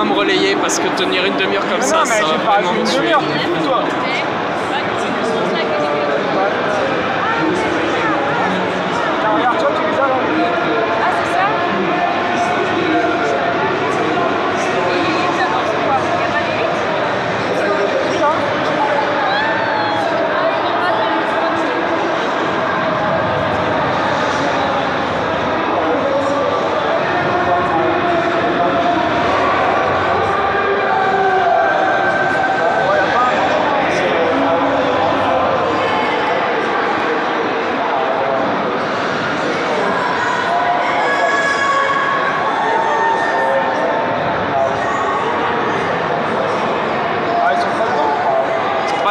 pas me relayer parce que tenir une demi-heure comme ça, ça va vraiment me tuer.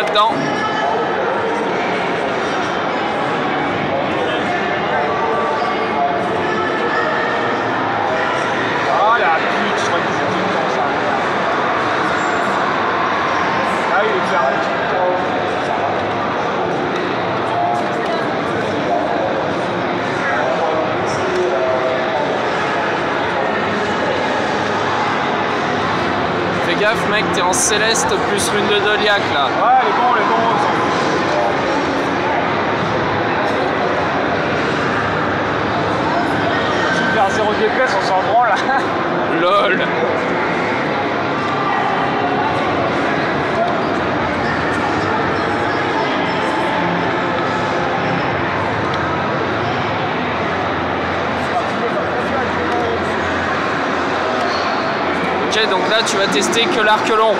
Dedans. Oh la pute, je crois que c'est tout le temps ça. Ah il est déjà arrêté tout le temps. Ça va. Fais gaffe mec, t'es en Céleste plus lune de Doliac là. Ouais, on s'en branle. LOL. Ok, donc là tu vas tester que l'arc long.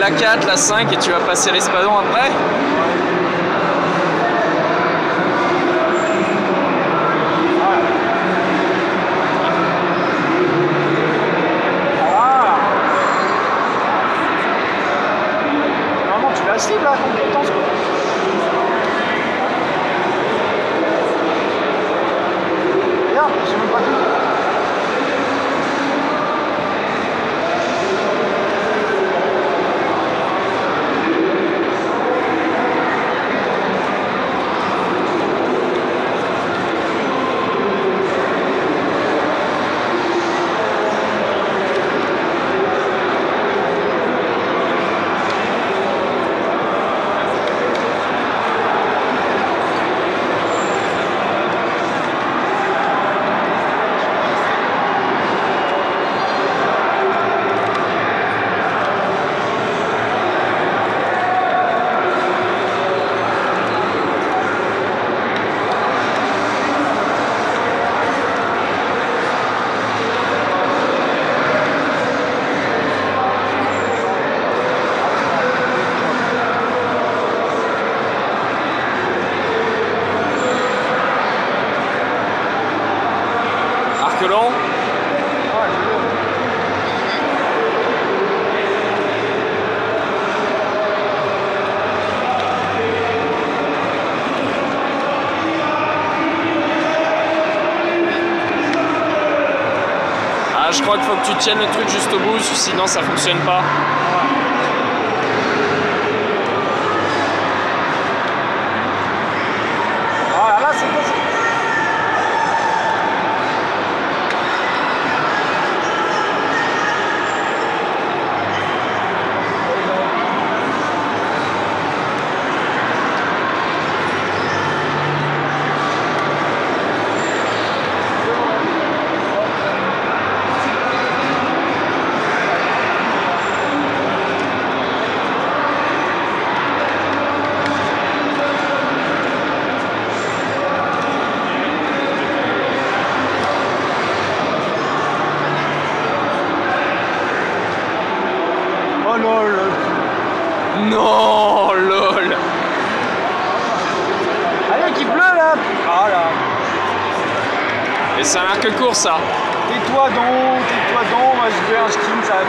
La 4, la 5 et tu vas passer l'espadon après. Normalement tu la cibles là, compétence quoi. Regarde, j'ai même pas tout. Ah, je crois qu'il faut que tu tiennes le truc juste au bout, sinon ça fonctionne pas. Non, lol. Allez, qui pleut là. Ah là. Et c'est un arc court ça. Tais-toi donc, moi je veux un skin, sa mère.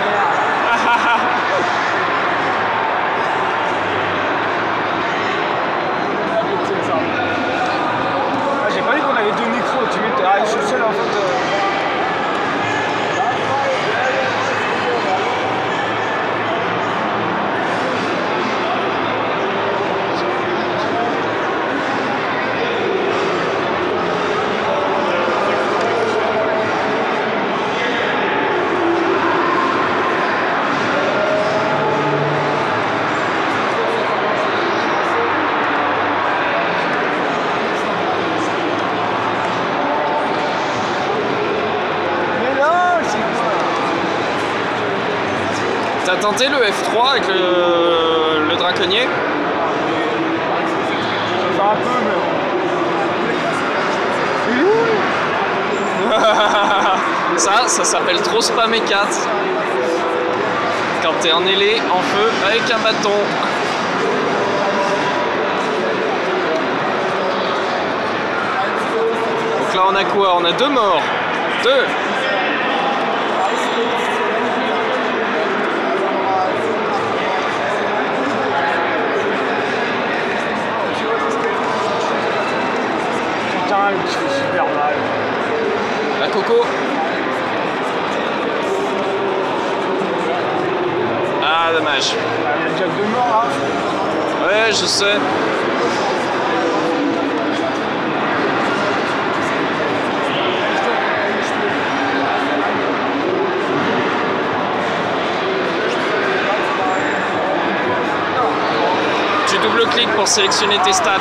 Ah, j'ai pas vu qu'on avait deux micros, tu m'étais. Ah, je suis le seul en fait. T'as tenté le F3 avec le Draconnier? Pas un peu, mais... ça s'appelle trop spammer 4. Quand t'es en ailé, en feu, avec un bâton. Donc là on a quoi? On a deux morts. Deux. Putain, il fait super mal. La coco. Ah, dommage. Ah, il y a déjà deux morts là. Ouais, je sais. Tu double-cliques pour sélectionner tes stats.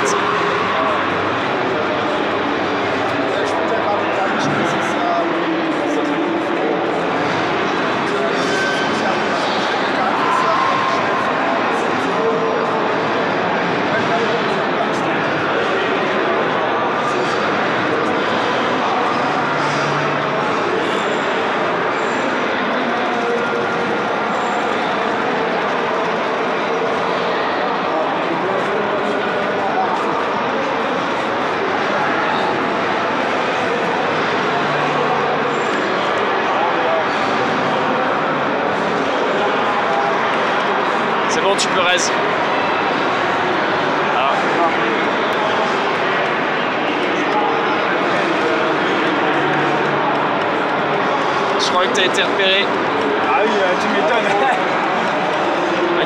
C'est bon, tu peux rester. Ah. Je crois que tu as été repéré. Ah oui, tu m'étonnes.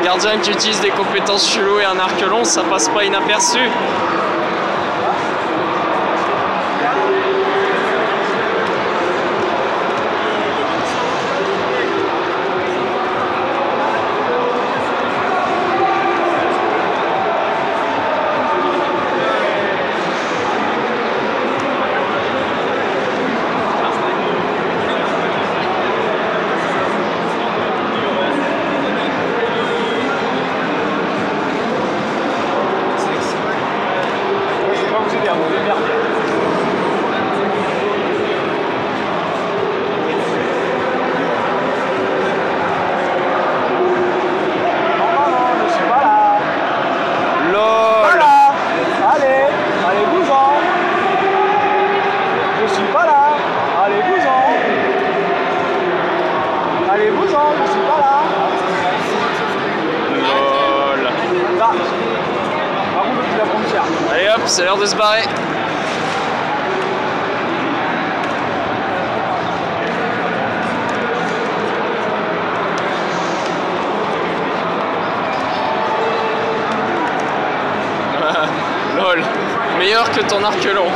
Un gardien qui utilise des compétences chulots et un arc long, ça passe pas inaperçu. Allez hop, c'est l'heure de se barrer. Lol, meilleur que ton arc long.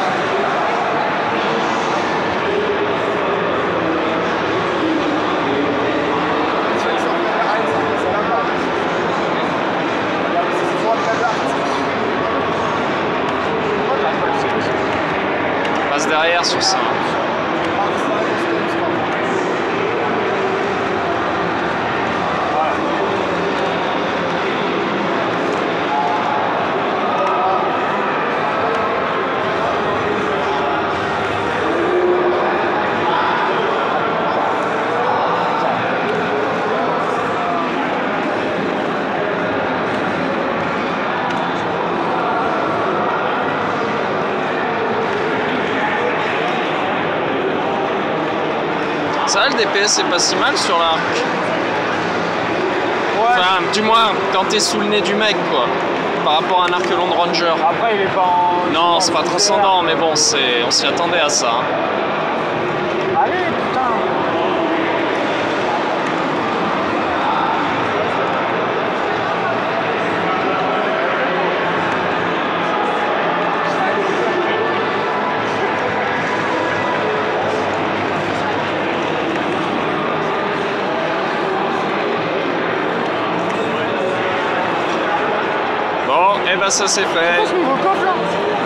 Derrière sur ça. Ça va, le DPS c'est pas si mal sur l'arc. Ouais. Enfin, du moins quand t'es sous le nez du mec quoi. Par rapport à un arc long de Ranger. Après il est pas en... Non, c'est pas transcendant, mais bon, c'est... on s'y attendait à ça. Hein. Allez putain. Eh ben ça c'est fait.